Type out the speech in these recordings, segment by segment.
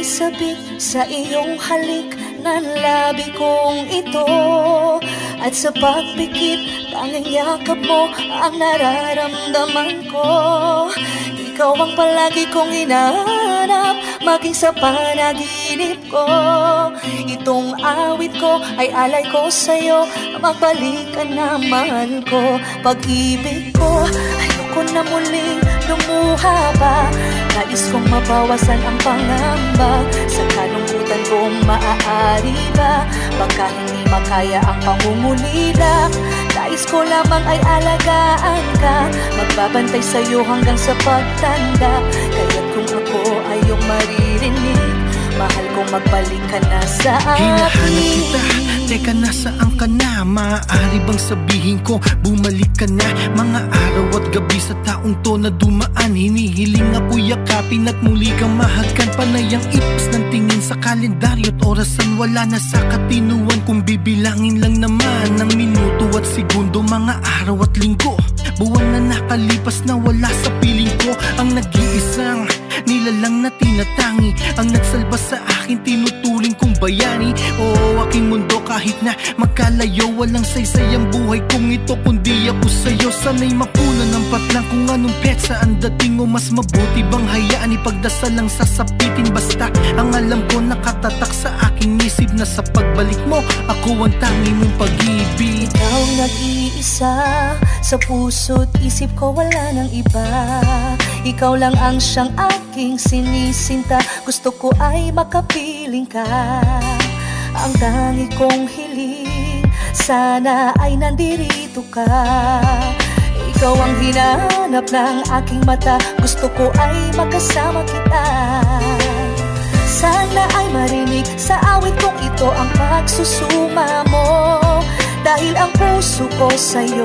ako'y sabik sa iyong halik ng labi kong ito. At sa pagpikit, tanging yakap mo ang nararamdaman ko. Ikaw ang palagi kong inaanap, maging sa panaginip ko. Itong awit ko ay alay ko sa'yo, magbalik ka naman ko. Pag-ibig ko, ayoko na muling lumuha pa. Nais kong mabawasan ang pangamba. Sa kalungkutan kong maaari ba, baka hindi makaya ang pangungulila. Nais ko lamang ay alagaan ka, magbabantay sa'yo hanggang sa pagtanda. Kaya't kung ako ay iyong maririnig, mahal kong magbalik ka na sa akin. Hinahanap kita, teka nasaan ka na? Maaari bang sabihin ko bumalik ka na? Mga araw at gabi sa taong to na dumaan, hinihiling ako'y yakapin at muli kang mahagkan. Panay ang ipas ng tingin sa kalendaryo at orasan, wala na sa katinuan. Kung bibilangin lang naman ang minuto at segundo, mga araw at linggo, buwan na nakalipas na wala sa piling ko. Ang nag-iisang nilalang na tinatangi, ang nagsalba sa akin, tinuturing kong bayani. Oo, aking mundo kahit na magkalayo, walang saysay ang buhay kong ito kundi ako sa'yo. Sana'y mapunan ng patlang kung anong petsa ang dating, o mas mabuti bang hayaan ipagdasal ang sasapitin. Basta ang alam ko nakatatak sa aking isip, na sa pagbalik mo ako ang tangi mong pag-ibig. Ikaw nag-iisa sa puso, so't isip ko wala ng iba. Ikaw lang ang siyang aking sinisinta, gusto ko ay makapiling ka. Ang tangi kong hiling, sana ay nandirito ka. Ikaw ang hinanap ng aking mata, gusto ko ay makasama kita. Sana ay marinig sa awit kong ito ang pagsusuma mo, dahil ang puso ko sa'yo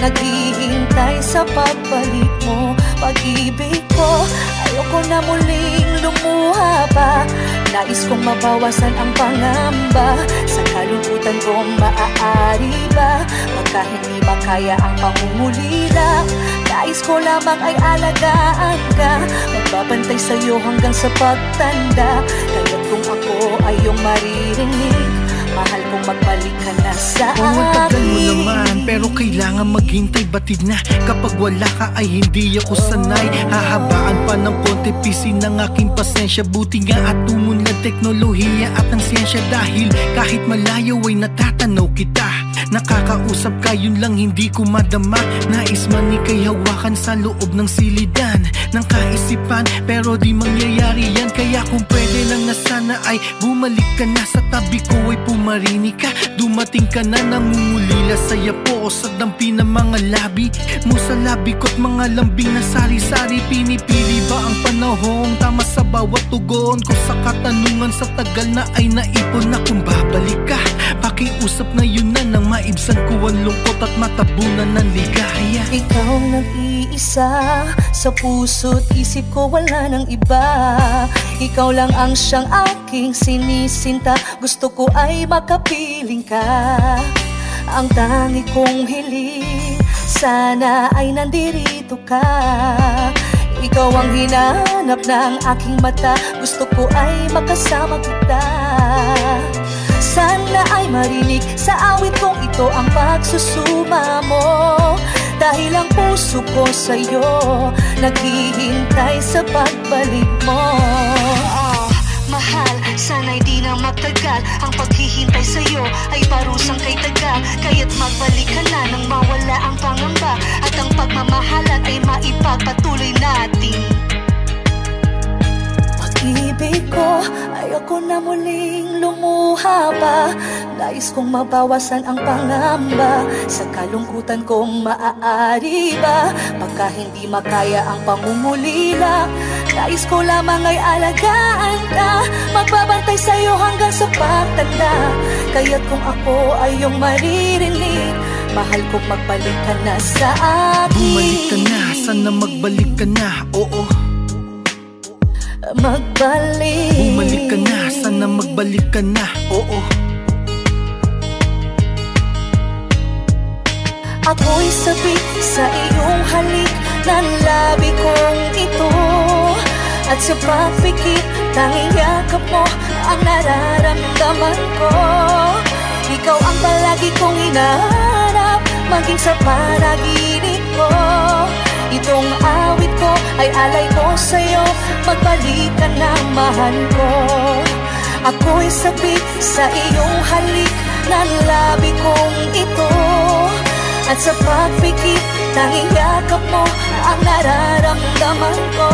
naghihintay sa pagbalik mo. Pag-ibig ko, ayoko na muling lumuha pa. Nais kong mabawasan ang pangamba. Sa kalungkutan kong maaari ba, baka hindi makaya ang pangungulila. Nais ko lamang ay alagaan ka, magbabantay sa'yo hanggang sa pagtanda. Kaya't kung ako ay iyong maririnig, mahal kong magbalik ka na sa akin. Oo, tagal mo naman, pero kailangan maghintay. Batid na, kapag wala ka ay hindi ako sanay. Hahabaan pa ng konti, pisin ng aking pasensya. Buti nga at umunlad teknolohiya at ang siyensya, dahil kahit malayo ay natatanaw kita. Nakakausap ka, yun lang hindi ko madama. Nais man ika'y hawakan sa loob ng silidan ng kaisipan, pero di mangyayari yan. Kaya kung pwede lang na sana ay bumalik ka na sa tabi ko, ay marinig ka, dumating ka na. Nangungulila sa'ya po sa dampi ng mga labi mo sa labi ko't mga lambing na sari-sari. Pinipili ba ang panahong tama sa bawat tugon ko sa katanungan? Sa tagal na ay naipon na kung babalik ka, pakiusap na yun na nang maibsan ko ang lungkot at matabunan ng ligaya. Ikaw nag-iisa sa puso't isip ko wala ng iba. Ikaw lang ang siyang aking sinisinta, gusto ko ay makapiling ka. Ang tangi kong hiling, sana ay nandirito ka. Ikaw ang hinanap ng aking mata, gusto ko ay makasama kita. Sana ay marinig sa awit kong ito ang pagsusuma mo, dahil ang puso ko sa'yo naghihintay sa pagbalik mo. Mahal, sana'y di na matagal. Ang paghihintay sa'yo ay parusang kay tagal. Kaya't magbalik ka na nang mawala ang pangamba, at ang pagmamahalan ay maipagpatuloy natin. Pag-ibig ko, ayoko na muling lumuha pa. Nais kong mabawasan ang pangamba. Sa kalungkutan kong maaari ba, baka hindi makaya ang pangungulila. Nais ko lamang ay alagaan ka, magbabantay sa'yo hanggang sa pagtanda. Kaya't kung ako ay iyong maririnig, mahal kong magbalik ka na sa akin. Bumalik ka na, sana magbalik ka na, oo. Magbalik. Bumalik ka na, sana magbalik ka na, oo. Ako'y sabik sa iyong halik ng labi kong ito. At sa pagpikit, Tanging yakap mo ang nararamdaman ko. Ikaw ang palagi kong inaharap, maging sa panaginip ko. Itong awit ko ay alay ko sa'yo, magbalik ka na mahal ko. Ako'y sabik sa iyong halik ng labi kong ito. At sa pagpikit, tanging yakap mo ang nararamdaman ko.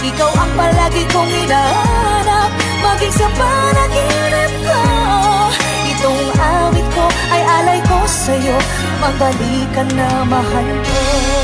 Ikaw ang palagi kong inahanap, maging sa panaginip ko. Itong awit ko ay alay ko sa'yo, magbalik ka na mahal ko.